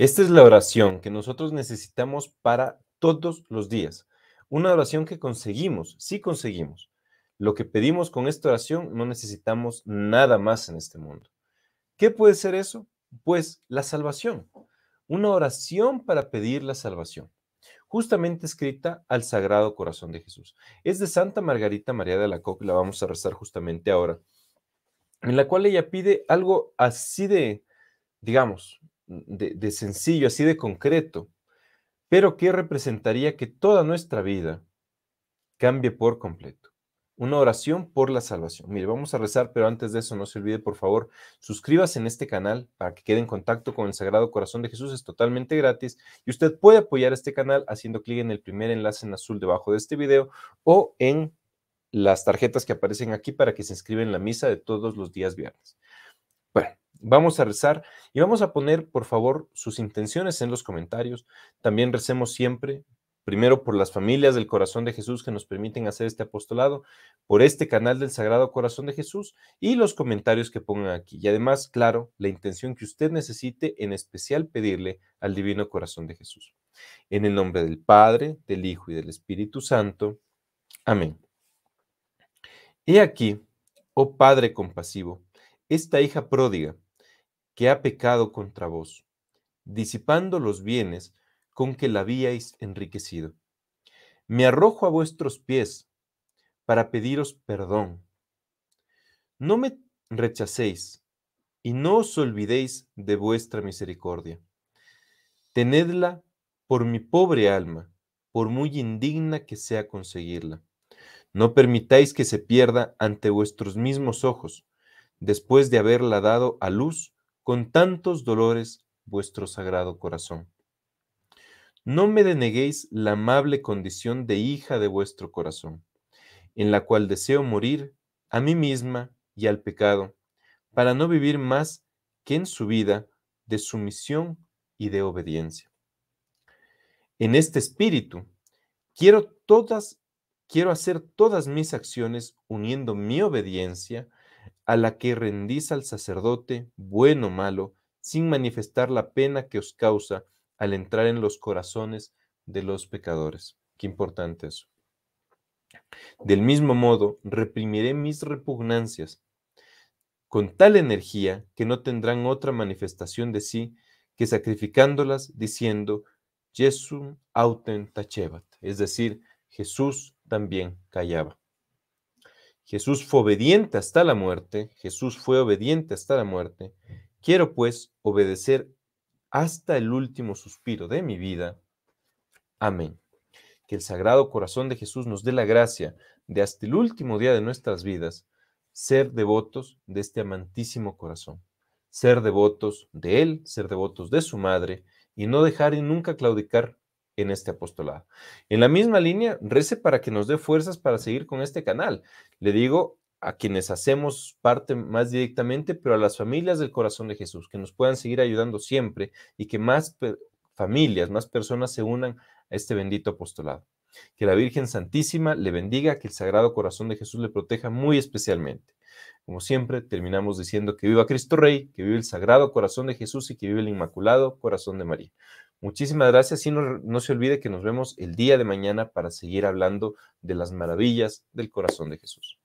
Esta es la oración que nosotros necesitamos para todos los días. Una oración que conseguimos, sí conseguimos. Lo que pedimos con esta oración, no necesitamos nada más en este mundo. ¿Qué puede ser eso? Pues la salvación. Una oración para pedir la salvación, justamente escrita al Sagrado Corazón de Jesús. Es de Santa Margarita María de Alacoque, la vamos a rezar justamente ahora, en la cual ella pide algo así de, digamos, de sencillo, así de concreto, pero que representaría que toda nuestra vida cambie por completo. Una oración por la salvación. Mire, vamos a rezar, pero antes de eso no se olvide, por favor, suscríbase en este canal para que quede en contacto con el Sagrado Corazón de Jesús. Es totalmente gratis y usted puede apoyar este canal haciendo clic en el primer enlace en azul debajo de este video o en las tarjetas que aparecen aquí para que se inscriban en la misa de todos los días viernes. Bueno, vamos a rezar y vamos a poner, por favor, sus intenciones en los comentarios. También recemos siempre, primero por las familias del Corazón de Jesús que nos permiten hacer este apostolado, por este canal del Sagrado Corazón de Jesús y los comentarios que pongan aquí. Y además, claro, la intención que usted necesite, en especial pedirle al Divino Corazón de Jesús. En el nombre del Padre, del Hijo y del Espíritu Santo. Amén. He aquí, oh Padre compasivo, esta hija pródiga que ha pecado contra vos, disipando los bienes con que la habíais enriquecido. Me arrojo a vuestros pies para pediros perdón. No me rechacéis y no os olvidéis de vuestra misericordia. Tenedla por mi pobre alma, por muy indigna que sea conseguirla. No permitáis que se pierda ante vuestros mismos ojos, después de haberla dado a luz con tantos dolores vuestro sagrado corazón. No me deneguéis la amable condición de hija de vuestro corazón, en la cual deseo morir a mí misma y al pecado, para no vivir más que en su vida de sumisión y de obediencia. En este espíritu quiero hacer todas mis acciones uniendo mi obediencia a la que rendís al sacerdote, bueno o malo, sin manifestar la pena que os causa al entrar en los corazones de los pecadores. Qué importante eso. Del mismo modo, reprimiré mis repugnancias con tal energía que no tendrán otra manifestación de sí que sacrificándolas diciendo Jesus autem tacebat, es decir, Jesús también callaba. Jesús fue obediente hasta la muerte. Quiero, pues, obedecer hasta el último suspiro de mi vida. Amén. Que el Sagrado Corazón de Jesús nos dé la gracia de hasta el último día de nuestras vidas ser devotos de este amantísimo corazón, ser devotos de él, ser devotos de su madre y no dejar y nunca claudicar en este apostolado. En la misma línea, rece para que nos dé fuerzas para seguir con este canal. Le digo a quienes hacemos parte más directamente, pero a las familias del Corazón de Jesús, que nos puedan seguir ayudando siempre y que más familias, más personas se unan a este bendito apostolado. Que la Virgen Santísima le bendiga, que el Sagrado Corazón de Jesús le proteja muy especialmente. Como siempre, terminamos diciendo que viva Cristo Rey, que vive el Sagrado Corazón de Jesús y que vive el Inmaculado Corazón de María. Muchísimas gracias y no se olvide que nos vemos el día de mañana para seguir hablando de las maravillas del Corazón de Jesús.